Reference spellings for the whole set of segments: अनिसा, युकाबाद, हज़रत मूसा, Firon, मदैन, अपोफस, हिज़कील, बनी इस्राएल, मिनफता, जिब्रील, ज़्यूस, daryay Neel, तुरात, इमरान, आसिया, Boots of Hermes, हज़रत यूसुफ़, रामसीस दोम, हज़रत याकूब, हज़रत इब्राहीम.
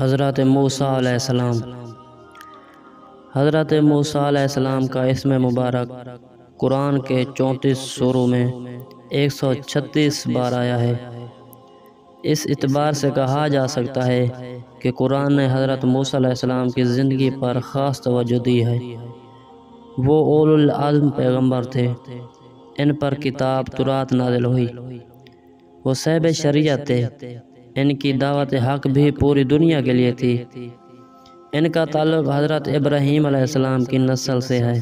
हज़रत मूसा अलैहिस्सलाम। हज़रत मूसा अलैहिस्सलाम का इसमें मुबारक कुरान के 34 सूरों में 136 बार आया है। इस इतबार से कहा जा सकता है कि कुरान ने हज़रत मूसा अलैहिस्सलाम की ज़िंदगी पर ख़ास तवज्जो दी है। वो उलुल अज़्म पैगम्बर थे। इन पर किताब तुरात नाज़िल हुई। वो साहिब शरीयत थे। इनकी दावत हक़ भी पूरी दुनिया के लिए थी। इनका ताल्लुक़ हज़रत इब्राहीम अलैहिस्सलाम की नस्ल से है।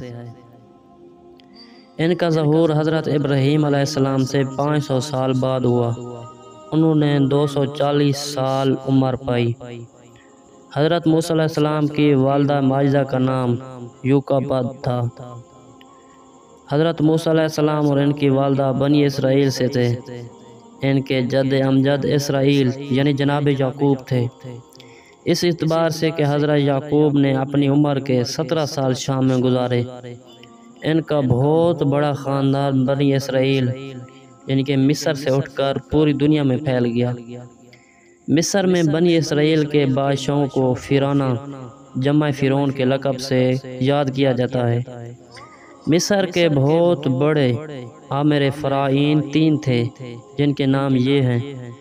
इनका ज़हूर हज़रत इब्राहीम अलैहिस्सलाम से 500 साल बाद हुआ। उन्होंने 240 साल उम्र पाई। हज़रत मूसा अलैहिस्सलाम की वालदा माजिदा का नाम युकाबाद था। हज़रत मूसा अलैहिस्सलाम और इनकी वालदा बनी इस्राएल से थे। इनके जद अमजद इसराइल यानी जनाब याकूब थे। इस इतबार से कि हज़रत याकूब ने अपनी उम्र के 17 साल शाम में गुजारे। इनका बहुत बड़ा ख़ानदान बनी इसराइल इनके मिस्र से उठकर पूरी दुनिया में फैल गया। मिस्र में बनी इसराइल के बादशाहों को फिरौना जमा फिरौन के लक़ब से याद किया जाता है। मिस्र के बहुत बड़े आमिर फ़राइन 3 थे, जिनके नाम ये हैं।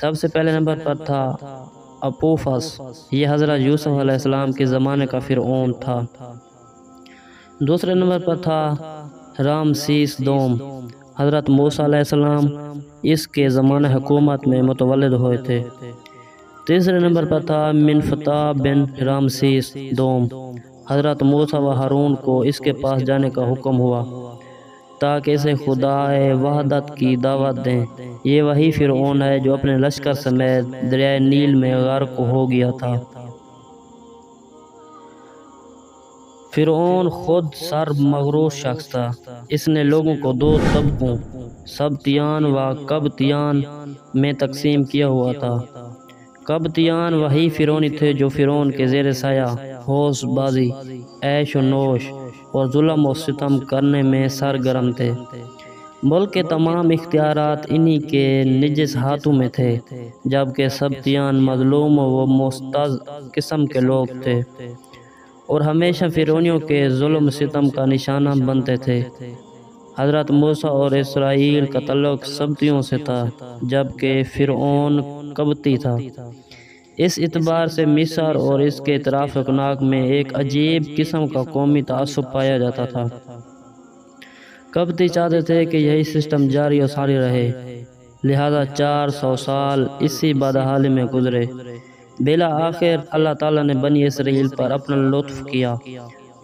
सबसे पहले नंबर पर था अपोफस। ये हज़रत यूसुफ़ अलैहिस्सलाम के ज़माने का फ़िरऔन था। दूसरे नंबर पर था रामसीस दोम। हज़रत मूसा अलैहिस्सलाम इसके ज़माने हुकूमत में मुतवल्लिद हुए थे। तीसरे नंबर पर था मिनफता बिन रामसीस दोम। हज़रत मूसा व हारून को इसके पास जाने का हुक्म हुआ ताकि इसे खुदाए वहदत की दावत दें। ये वही फ़िरऔन है जो अपने लश्कर समेत दरियाए नील में गर्क हो गया था। फ़िरऔन खुद सर मगरूर शख्स था। इसने लोगों को 2 तबकों सबतियान व कबतियान में तकसीम किया हुआ था। कबतियान वही फ़िरौनी थे जो फ़िरौन के ज़ेर साया होश बाजी, ऐश व नोश और जुल्म व सितम करने में सरगर्म थे। मुल्क के तमाम इख्तियारात इन्हीं के निजिस हाथों में थे, जबकि सबतियान मजलूम व मोहताज किस्म के लोग थे और हमेशा फिरौनियों के जुल्म सितम का निशाना बनते थे। हज़रत मूसा और इसराइल का तल्लुक़ सबतियों से था, जबकि फ़िरऔन कबती था। इस इतबार से मिस्र और इसके इतराफ़ अकनाक में एक अजीब किस्म का कौमी तआसुब पाया जाता था। कबती चाहते थे कि यही सिस्टम जारी और सारी रहे, लिहाजा 400 साल इसी बदहाली में गुजरे। बेला आखिर अल्लाह ताला ने बनी इसराइल पर अपना लुत्फ़ किया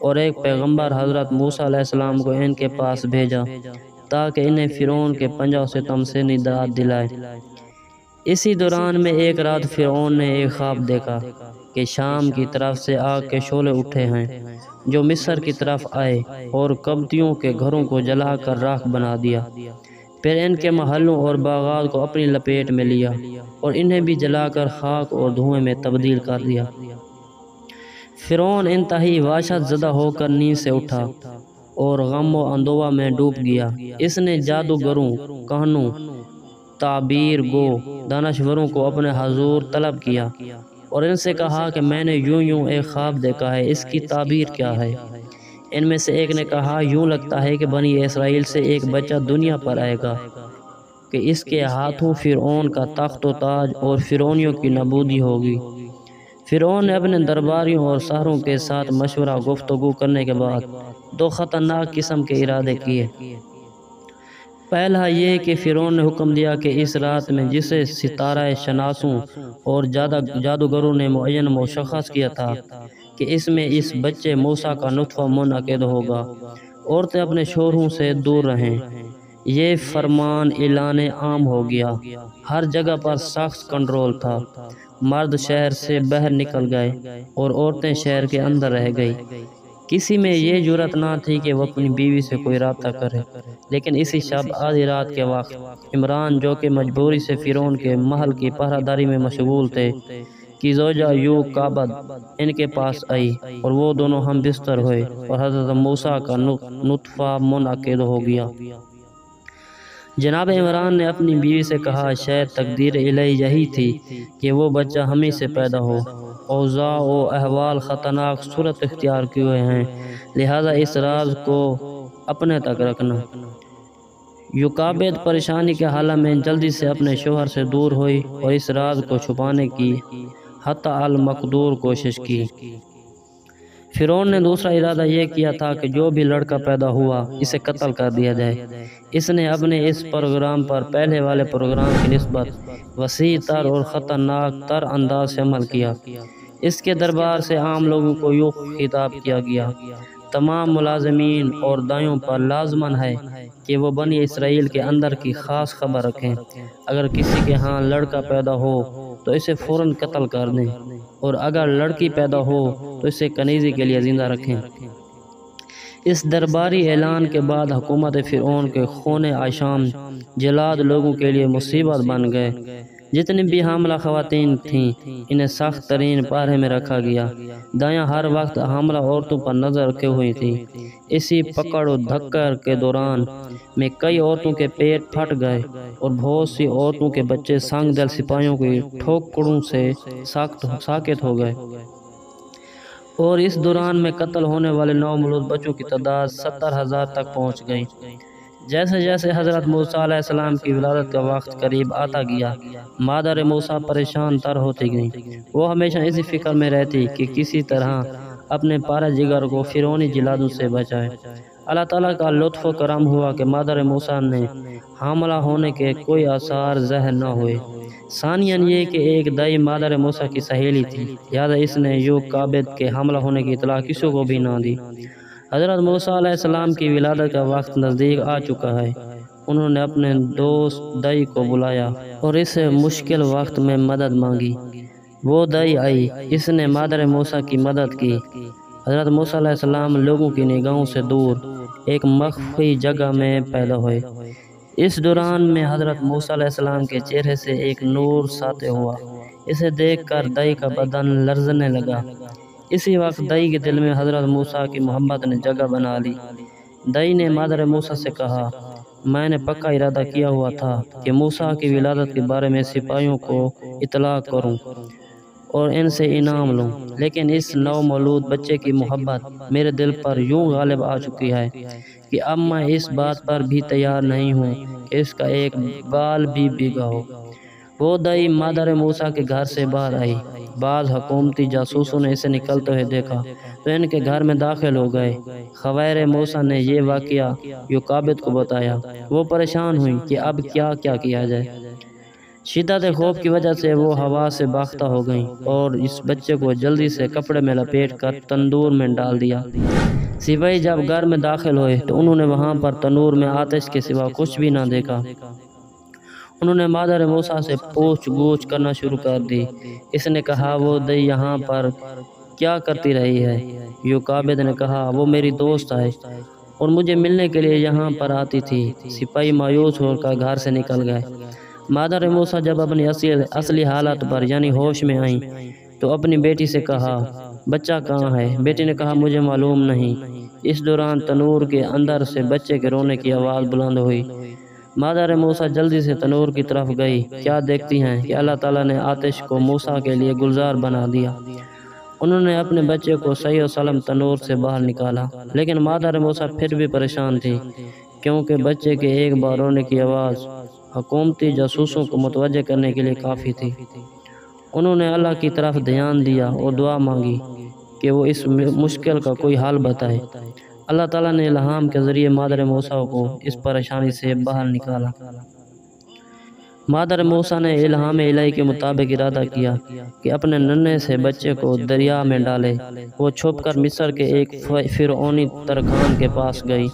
और एक पैगंबर हज़रत मूसा अलैहिस्सलाम को इनके पास भेजा ताकि इन्हें फ़िरौन के पंजों से तम से निजात दिलाए। इसी दौरान में एक रात फ़िरौन ने एक ख्वाब देखा कि शाम की तरफ से आग के शोले उठे हैं जो मिस्र की तरफ आए और कब्तियों के घरों को जलाकर राख बना दिया। फिर इनके महलों और बागात को अपनी लपेट में लिया और इन्हें भी जलाकर खाक और धुएं में तब्दील कर दिया। फ़िरौन इंतहाई वाशत ज़दा होकर नींद से उठा और गम व अंदोवा में डूब गया। इसने जादूगरों, कहनों, ताबीर गो दानश्वरों को अपने हजूर तलब किया और इनसे कहा कि मैंने यूं यूं एक ख्वाब देखा है, इसकी ताबीर क्या है। इनमें से एक ने कहा, यूं लगता है कि बनी इसराइल से एक बच्चा दुनिया पर आएगा कि इसके हाथों फ़िरऔन का तख्त व ताज और फ़िरौनियों की नबूदी होगी। फ़िरऔन ने अपने दरबारियों और शहरों के साथ मशवरा गुफ्तगू करने के बाद 2 ख़तरनाक किस्म के इरादे किए। पहला ये कि फ़िरौन ने हुक्म दिया कि इस रात में जिसे सितारा शनासों और जादूगरों ने मुअय्यन मुशख़्ख़स किया था कि इसमें इस बच्चे मूसा का नुतफ़ा मुनअक़िद होगा, औरतें अपने शोहरों से दूर रहें। ये फरमान ऐलान आम हो गया। हर जगह पर सख्त कंट्रोल था। मर्द शहर से बाहर निकल गए और औरतें शहर के अंदर रह गई। किसी में ये जुरत ना थी कि वह अपनी बीवी से कोई रब्ता करे। लेकिन इसी शब आधी रात के वक्त इमरान, जो कि मजबूरी से फ़िरौन के महल की पहरादारी में मशगूल थे, की जोजा युकाबाद इनके पास आई और वो दोनों हम बिस्तर हुए और हज़रत मूसा का नुतफ़ा मुनअक़िद हो गया। जनाब इमरान ने अपनी बीवी से कहा, शायद तकदीर इलाही यही थी कि वो बच्चा हम ही से पैदा हो। औज़ा व अहवाल ख़तरनाक सूरत इख्तियार किए हुए हैं, लिहाजा इस राज को अपने तक रखना। युकाबाद परेशानी के हाल में जल्दी से अपने शोहर से दूर हुई और इस राज को छुपाने की हत्ता अल मकदूर कोशिश की। फ़िरौन ने दूसरा इरादा यह किया था कि जो भी लड़का पैदा हुआ इसे कत्ल कर दिया जाए। इसने अपने इस प्रोग्राम पर पहले वाले प्रोग्राम की निस्बत वसी तर और ख़तरनाक तर अंदाज से अमल किया। इसके दरबार से आम लोगों को यूँ खिताब किया गया, तमाम मुलाजमीन और दाइयों पर लाजमन है कि वो बनी इस्राएल के अंदर की ख़ास खबर रखें। अगर किसी के यहाँ लड़का पैदा हो तो इसे फ़ौरन कत्ल कर दें, और अगर लड़की पैदा हो तो इसे कनीज़ी के लिए ज़िंदा रखें। इस दरबारी ऐलान के बाद हुकूमत फ़िरौन के खूने आशाम जलाद लोगों के लिए मुसीबत बन गए। जितने भी हामला ख़वातीन थीं इन्हें सख्त तरीन पारे में रखा गया। दायाँ हर वक्त हामला औरतों पर नज़र रखे हुई थी। इसी पकड़ और धक्कर के दौरान में कई औरतों के पैर फट गए और बहुत सी औरतों के बच्चे संगदल सिपाहियों की ठोकरों से साकित हो गए, और इस दौरान में कत्ल होने वाले नौमौलूद बच्चों की तादाद 70,000 तक पहुंच गई। जैसे जैसे हज़रत मूसा अलैहिस्सलाम की विलादत का वक्त करीब आता गया, मादर मूसा परेशान तर होती गई। वो हमेशा इसी फिक्र में रहती कि किसी तरह अपने पारा जिगर को फिरौनी जिलादों से बचाए। अल्लाह ताला का लुत्फ़ करम हुआ कि मादर मूसा ने हमला होने के कोई आसार ज़हर न हुए। सानियन ये कि एक दाई मादर मूसा की सहेली थी, लिहाजा इसने युकाबाद के हमला होने की इतला किसी को भी ना दी। हज़रत मूसा अलैहिस्सलाम की विलादत का वक्त नज़दीक आ चुका है। उन्होंने अपने दोस्त दाई को बुलाया और इस मुश्किल वक्त में मदद मांगी। वो दाई आई, इसने मादर मूसा की मदद की। हज़रत मूसा अलैहिस्सलाम लोगों की निगाहों से दूर एक मख्फी जगह में पैदा हुए। इस दौरान में हज़रत मूसा अलैहिस्सलाम के चेहरे से एक नूर साते हुआ। इसे देखकर दाई का बदन लर्जने लगा। इसी वक्त दाई के दिल में हज़रत मूसा की मोहब्बत ने जगह बना ली। दाई ने मादर मूसा से कहा, मैंने पक्का इरादा किया हुआ था कि मूसा की विलादत के बारे में सिपाहियों को इतला करूँ और इनसे इनाम लूँ, लेकिन इस नवमौलूद बच्चे की मोहब्बत मेरे दिल पर यूँ गालिब आ चुकी है कि अब मैं इस बात पर भी तैयार नहीं हूँ कि इसका एक बाल भी बिगा हो। वो दाई मादर मूसा के घर से बाहर आई। बाज़ हुकूमती जासूसों ने इसे निकलते हुए देखा तो इनके घर में दाखिल हो गए। ख़वायर मूसा ने यह वाक़िया युकाबाद को बताया। वो परेशान हुई कि अब क्या क्या किया जाए। शिद्दत खौफ की वजह से वो हवा से बाख्ता हो गई और इस बच्चे को जल्दी से कपड़े में लपेटकर तंदूर में डाल दिया। सिपाही जब घर में दाखिल हुए तो उन्होंने वहाँ पर तंदूर में आतिश के सिवा कुछ भी ना देखा। उन्होंने मादर मूसा से पूछ गूछ करना शुरू कर दी। इसने कहा, वो दाई यहाँ पर क्या करती रही है? युकाबाद ने कहा, वो मेरी दोस्त है और मुझे मिलने के लिए यहाँ पर आती थी। सिपाही मायूस होकर घर से निकल गए। मादर मूसा जब अपनी असली हालत पर यानी होश में आई तो अपनी बेटी से कहा, बच्चा कहाँ है? बेटी ने कहा, मुझे मालूम नहीं। इस दौरान तनूर के अंदर से बच्चे के रोने की आवाज़ बुलंद हुई। मादर मूसा जल्दी से तनूर की तरफ गई। क्या देखती हैं कि अल्लाह ताला ने आतिश को मूसा के लिए गुलजार बना दिया। उन्होंने अपने बच्चे को सही और सलाम तनूर से बाहर निकाला, लेकिन मादर मूसा फिर भी परेशान थी क्योंकि बच्चे के एक बार रोने की आवाज़ हुकूमती जासूसों को मुतवज्जे करने के लिए काफ़ी थी। उन्होंने अल्लाह की तरफ ध्यान दिया और दुआ मांगी कि वो इस मुश्किल का कोई हाल बताए। अल्लाह ताला ने इल्हाम के ज़रिए मादर मूसा को इस परेशानी से बाहर निकाला। मादर मूसा ने इल्हाम इलाही के मुताबिक इरादा किया कि अपने नन्हे से बच्चे को दरिया में डाले। वो छुपकर मिस्र के एक फ़िरऔनी तरखान के पास गई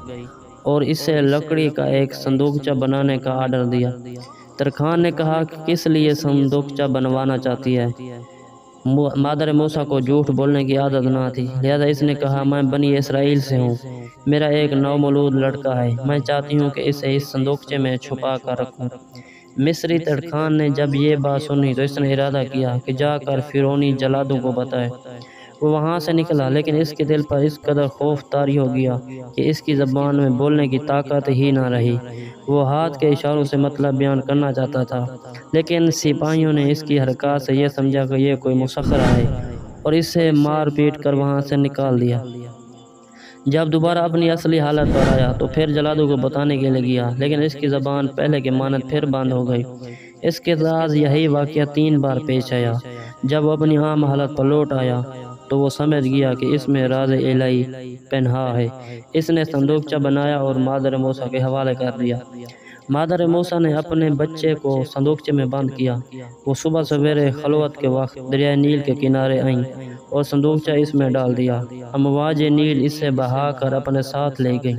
और इससे लकड़ी का एक संदूकचा बनाने का आर्डर दिया। तरखान ने कहा कि किस लिए संदूकचा बनवाना चाहती है? मादर मूसा को झूठ बोलने की आदत ना थी, लिहाजा इसने कहा, मैं बनी इस्राएल से हूँ, मेरा एक नौमौलूद लड़का है, मैं चाहती हूँ कि इसे इस संदूकचे में छुपा कर रखूँ। मिस्री तरखान ने जब ये बात सुनी तो इसने इरादा किया कि जाकर फिरौनी जलादों को बताए। वो वहाँ से निकला, लेकिन इसके दिल पर इस कदर खौफ तारी हो गया कि इसकी ज़बान में बोलने की ताकत ही ना रही। वो हाथ के इशारों से मतलब बयान करना चाहता था, लेकिन सिपाहियों ने इसकी हरकत से यह समझा कि यह कोई मुसख्खर है और इसे मार पीट कर वहाँ से निकाल दिया। जब दोबारा अपनी असली हालत पर आया तो फिर जलादू को बताने के लिए गया, लेकिन इसकी ज़बान पहले के मानत फिर बंद हो गई। इसके साथ यही वाक़या 3 बार पेश आया। जब वो अपनी आम हालत पर लौट आया तो वो समझ गया कि इसमें राज इलाही पन्हा है। इसने संदूकचा बनाया और मादर मूसा के हवाले कर दिया। मादर मूसा ने अपने बच्चे को संदूकचे में बंद किया। वो सुबह सवेरे खलवत के वक्त दरिया नील के किनारे आईं और संदूकचा इसमें डाल दिया। अमवाज नील इसे बहा कर अपने साथ ले गई।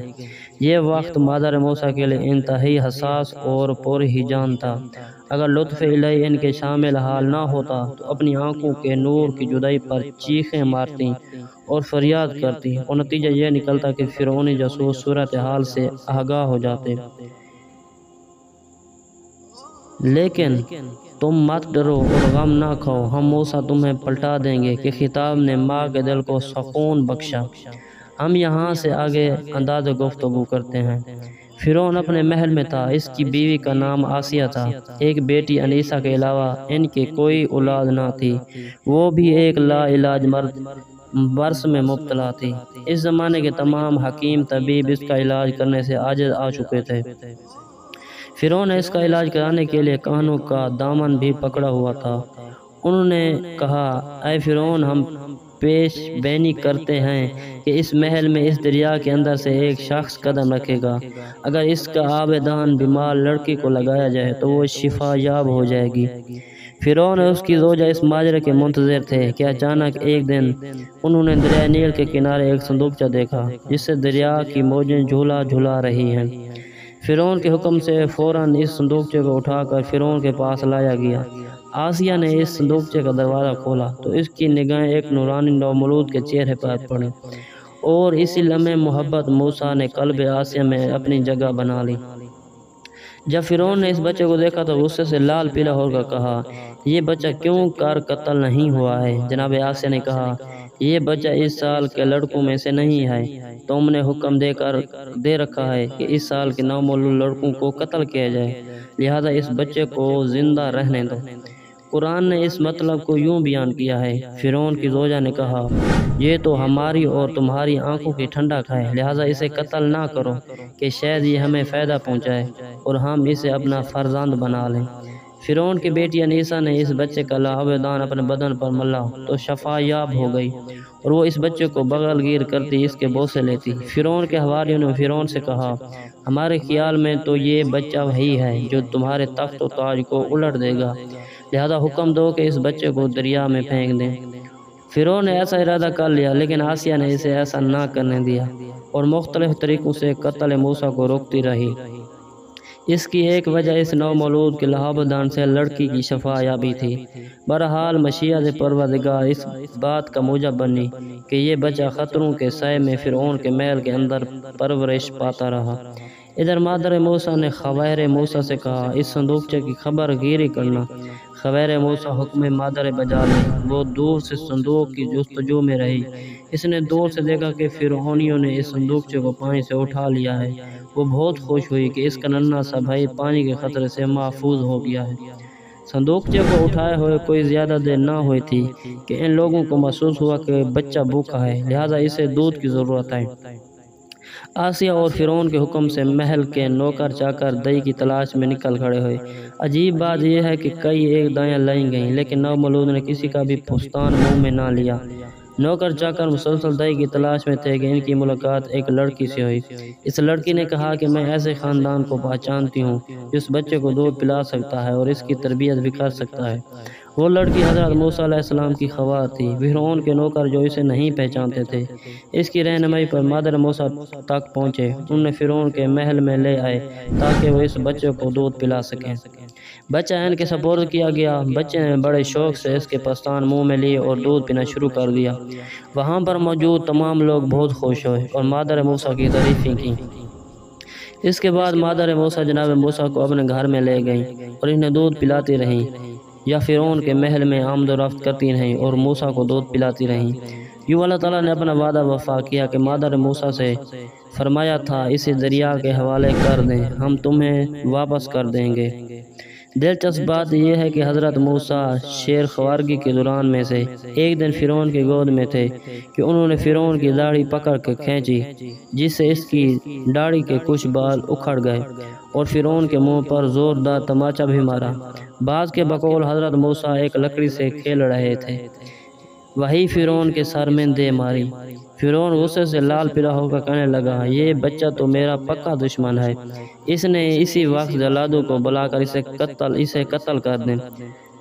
ये वक्त मादर मूसा के लिए इंतहाई हसास और पुरहिजान था। अगर लुत्फ़ इलाही इनके शामिल हाल ना होता तो अपनी आंखों के नूर की जुदाई पर चीखें मारती और फरियाद करती, और नतीजा यह निकलता कि फिरौनी जासूस सूरत हाल से आगाह हो जाते। लेकिन तुम मत डरो और गम ना खाओ, हम मूसा तुम्हें पलटा देंगे कि खिताब ने माँ के दिल को सुकून बख्शा। हम यहाँ से आगे अंदाज़ गुफ्तगू करते हैं। फिरौन अपने महल में था। इसकी बीवी का नाम आसिया था। एक बेटी अनिसा के अलावा इनके कोई औलाद ना थी। वो भी एक लाइलाज मर्स में मुब्तला थी। इस ज़माने के तमाम हकीम तबीब इसका इलाज करने से आजिज़ आ चुके थे। फिरौन ने इसका इलाज कराने के लिए कानों का दामन भी पकड़ा हुआ था। उन्होंने कहा, ऐ फिरौन, हम पेश बैनी करते हैं कि इस महल में इस दरिया के अंदर से एक शख्स कदम रखेगा। अगर इसका आबदान बीमार लड़की को लगाया जाए तो वो शिफा याब हो जाएगी। फिरौन और उसकी जोजा इस माजरे के मुंतज़र थे कि अचानक एक दिन उन्होंने दरिया नील के किनारे एक संदूकचा देखा जिससे दरिया की मौजें झूला झूला रही हैं। फिरौन के हुक्म से फ़ौरन इस संदूकचे को उठाकर फिरौन के पास लाया गया। आसिया ने इस संदूकचे का दरवाज़ा खोला तो इसकी निगाहें एक नूरानी नौमौलूद के चेहरे पर पड़ी, और इसी लम्हे मोहब्बत मूसा ने कल्ब आसिया में अपनी जगह बना ली। जब फिरौन ने इस बच्चे को देखा तो गुस्से से लाल पीला होकर कहा, यह बच्चा क्यों कार कत्ल नहीं हुआ है? जनाब आसिया ने कहा, यह बच्चा इस साल के लड़कों में से नहीं है। तुमने हुक्म देकर दे रखा है कि इस साल के नौमौलूद लड़कों को कत्ल किया जाए, लिहाजा इस बच्चे को जिंदा रहने दो। कुरान ने इस मतलब को यूं बयान किया है। फिरौन की जोजा ने कहा, यह तो हमारी और तुम्हारी आंखों की ठंडक है, लिहाजा इसे कत्ल ना करो कि शायद ये हमें फ़ायदा पहुंचाए और हम इसे अपना फर्जंद बना लें। फिरौन की बेटी अनिसा ने इस बच्चे का लाहवेदान अपने बदन पर मला तो शफायाब हो गई, और वो इस बच्चे को बगलगीर करती इसके बोसे लेती। फिरौन के हवारियों ने फिरौन से कहा, हमारे ख्याल में तो ये बच्चा वही है जो तुम्हारे तख्त और ताज को उलट देगा, लिहाजा हुक्म दो कि इस बच्चे को दरिया में फेंक दें। फिरौन ने ऐसा इरादा कर लिया, लेकिन आसिया ने इसे ऐसा ना करने दिया और मुख्तलिफ तरीक़ों से कत्ल मूसा को रोकती रही। इसकी एक वजह इस नौमौलूद के लहाबदान से लड़की की शफायाबी थी। बहरहाल मशीयत परवरदिगार इस बात का मूजब बनी कि ये बच्चा ख़तरों के साए में फिरौन के महल के अंदर परवरिश पाता रहा। इधर मादर मूसा ने ख़वायर मूसा से कहा, इस संदूकचे की खबर गिरी करना। ख़वायर मूसा हुक्म मादर बजा ली। वो दूर से संदूक की जुस्तजू में रही। इसने दूर से देखा कि फिरौनियों ने इस संदूकचे को पानी से उठा लिया है। वो बहुत खुश हुई कि इसका नन्हा सा भाई पानी के ख़तरे से महफूज हो गया है। संदूकचे को उठाए हुए कोई ज़्यादा देर ना हुई थी कि इन लोगों को महसूस हुआ कि बच्चा भूखा है, लिहाजा इसे दूध की ज़रूरत है। आसिया और फिरौन के हुक्म से महल के नौकर चाकर दही की तलाश में निकल खड़े हुए। अजीब बात यह है कि कई एक दाएँ लाई गईं, लेकिन नौमौलूद ने किसी का भी फुस्तान मुँह में ना लिया। नौकर चाकर मुसलसल दही की तलाश में थे कि इनकी मुलाकात एक लड़की से हुई। इस लड़की ने कहा कि मैं ऐसे ख़ानदान को पहचानती हूँ जिस बच्चे को दूध पिला सकता है और इसकी तरबियत भी कर सकता है। वो लड़की हज़रत मूसा अलैहिस्सलाम की ख़्वाब थी। फिरौन के नौकर जो इसे नहीं पहचानते थे, इसकी रहनुमाई पर मादर मूसा तक पहुँचे। उन्हें फिरौन के महल में ले आए ताकि वो इस बच्चे को दूध पिला सकें। बच्चा इनके सपोर्ट किया गया। बच्चे ने बड़े शौक़ से इसके पस्तान मुँह में लिए और दूध पीना शुरू कर दिया। वहाँ पर मौजूद तमाम लोग बहुत खुश हुए और मादर मूसा की तारीफ़ें की। इसके बाद मादर मूसा जनाब मूसा को अपने घर में ले गई और इन्हें दूध पिलाती रहीं या फिरौन के महल में आमदोरफ़्त करती रहीं और मूसा को दूध पिलाती रहीं। यूँ अल्लाह ताला ने अपना वादा वफ़ा किया कि मादर मूसा से फरमाया था, इसे दरिया के हवाले कर दें, हम तुम्हें वापस कर देंगे। दिलचस्प बात यह है कि हज़रत मूसा शेर खवारगी के दौरान में से एक दिन फ़िरौन की गोद में थे कि उन्होंने फ़िरौन की दाढ़ी पकड़ कर खींची, जिससे इसकी दाढ़ी के कुछ बाल उखड़ गए और फ़िरौन के मुंह पर ज़ोरदार तमाचा भी मारा। बाज़ के बकौल हज़रत मूसा एक लकड़ी से खेल रहे थे, वही फ़िरौन के सर में दे मारी। फ़िरौन गुस्से से लाल पीला होकर कहने लगा, ये बच्चा तो मेरा पक्का दुश्मन है, इसने इसी वक्त जलादों को बुलाकर इसे कत्ल कर दें।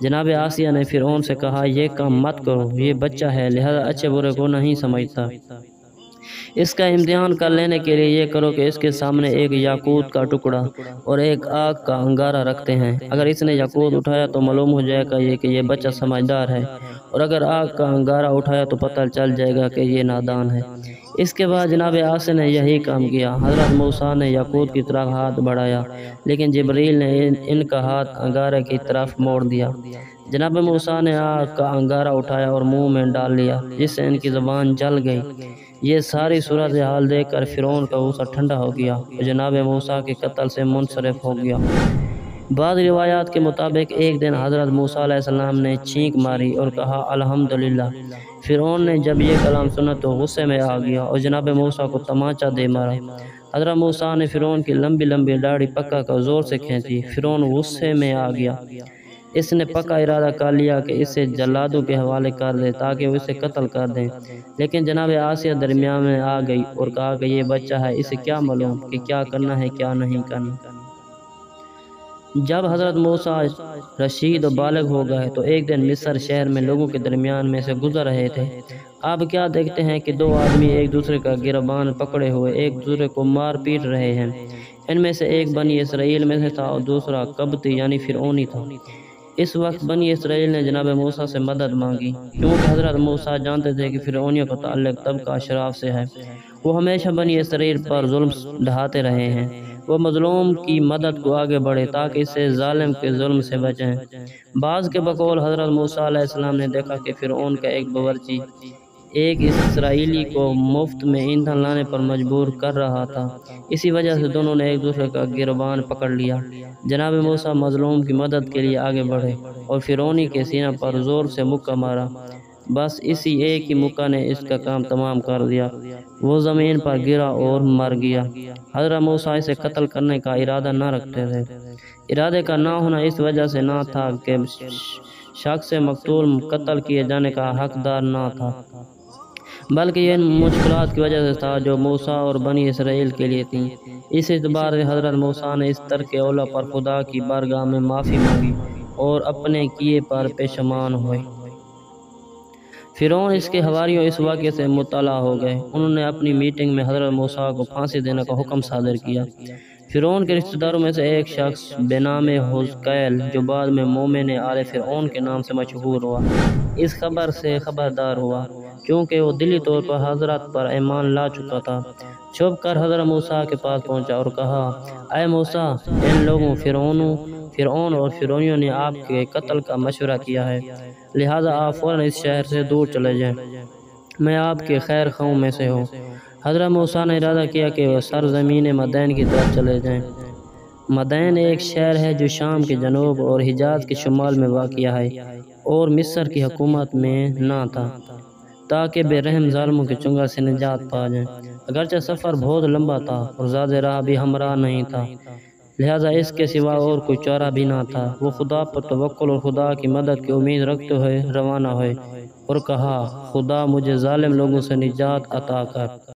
जनाब आसिया ने फ़िरौन से कहा, यह काम मत करो, ये बच्चा है लिहाजा अच्छे बुरे को नहीं समझता, इसका इम्तिहान कर लेने के लिए यह करो कि इसके सामने एक याकूत का टुकड़ा और एक आग का अंगारा रखते हैं। अगर इसने याकूत उठाया तो मालूम हो जाएगा कि यह बच्चा समझदार है, और अगर आग का अंगारा उठाया तो पता चल जाएगा कि यह नादान है। इसके बाद जनाब आसिया ने यही काम किया। हज़रत मूसा ने याकूत की तरफ हाथ बढ़ाया, लेकिन जिब्रील ने इनका हाथ अंगारे की तरफ मोड़ दिया। जनाब मूसा ने आग का अंगारा उठाया और मुँह में डाल लिया, जिससे इनकी ज़बान जल गई। ये सारी सूरत हाल देख कर फ़िरौन का गुस्सा ठंडा हो गया और जनाब मूसा के कत्ल से मुनसरफ हो गया। बाद रिवायात के मुताबिक एक दिन हज़रत मूसा अलैहिस्सलाम ने छींक मारी और कहा, अल्हम्दुलिल्लाह। फ़िरौन ने जब ये कलाम सुना तो गुस्से में आ गया और जनाब मूसा को तमाचा दे मारा। हज़रत मूसा ने फ़िरौन की लंबी लंबी दाढ़ी पक्का का ज़ोर से खींची। फ़िरौन गुस्से में आ गया, इसने पक्का इरादा कर लिया कि इसे जल्लादों के हवाले कर दे ताकि वो इसे कत्ल कर दें। लेकिन जनाब आसिया दरमियान में आ गई और कहा कि ये बच्चा है, इसे क्या मालूम कि क्या करना है क्या नहीं करना। जब हज़रत मूसा रशीद और बालिग हो गए तो एक दिन मिस्र शहर में लोगों के दरमियान में से गुजर रहे थे। अब क्या देखते हैं कि दो आदमी एक दूसरे का गिरबान पकड़े हुए एक दूसरे को मार पीट रहे हैं। इनमें से एक बनी इस्राएल में से था और दूसरा कबती यानी फ़िरौनी था। इस वक्त बनी इस्राएल ने जनाब मूसा से मदद मांगी, क्योंकि हज़रत मूसा जानते थे कि फ़िरौनियों का ताल्लुक़ तबका अशराफ से है। वो हमेशा बनी इस्राएल पर जुल्म ढाते रहे हैं। वो मज़लूम की मदद को आगे बढ़े ताकि इससे ज़ालिम के जुल्म से बचें। बाज़ के बकौल हज़रत मूसा अलैहिस्सलाम ने देखा कि फ़िरौन का एक बावर्ची एक इसराइली को मुफ्त में ईंधन लाने पर मजबूर कर रहा था। इसी वजह से दोनों ने एक दूसरे का गिरबान पकड़ लिया। जनाब मूसा मज़लूम की मदद के लिए आगे बढ़े और फ़िरौनी के सीना पर ज़ोर से मुक्का मारा। बस इसी एक ही मुक्का ने इसका काम तमाम कर दिया। वो ज़मीन पर गिरा और मर गया। हज़रत मूसा इसे कत्ल करने का इरादा ना रखते थे। इरादे का ना होना इस वजह से ना था कि शख्स मकतूल कत्ल किए जाने का हकदार ना था, बल्कि यह मुश्किलात की वजह से था जो मूसा और बनी इस्राएल के लिए थी। इस एतबार हज़रत मूसा ने इस तरके औला पर खुदा की बारगाह में माफ़ी मांगी और अपने किए पर पेशमान हुए। फ़िरौन इसके हवारियों इस वाक़े से मुतला हो गए। उन्होंने अपनी मीटिंग में हज़रत मूसा को फांसी देने का हुक्म सादर किया। फ़िरौन के रिश्तेदारों में से एक शख्स बेनामे हिज़कील, जो बाद में मोमिन आले फ़िरौन के नाम से मशहूर हुआ, इस खबर से खबरदार हुआ, क्योंकि वो दिली तौर पर हज़रत पर ईमान ला चुका था। छुप कर हज़रत मूसा के पास पहुंचा और कहा, अय मूसा, इन लोगों फ़िरौन और फ़िरौनियों ने आपके कत्ल का मशवरा किया है, लिहाजा आप फ़ौरन इस शहर से दूर चले जाएँ, मैं आपके खैर ख्वाहों में से हूँ। हज़रत मूसा ने इरादा किया कि वह सरज़मीन मदैन की तरफ चले जाएँ। मदैन एक शहर है जो शाम के जनूब और हिजाज़ के शुमाल में वाक़िया है और मिस्र की हुकूमत में ना था, ताकि बेरहम ज़ालिमों के चंगुल से निजात पा जाएँ। अगरचे सफ़र बहुत लंबा था और ज़्यादा राह भी हमरा नहीं था, लिहाजा इसके सिवा और कोई चारा भी ना था। वो खुदा पर तवक्कुल और खुदा की मदद की उम्मीद रखते हुए रवाना हुए और कहा, खुदा मुझे ज़ालिम लोगों से निजात अता कर।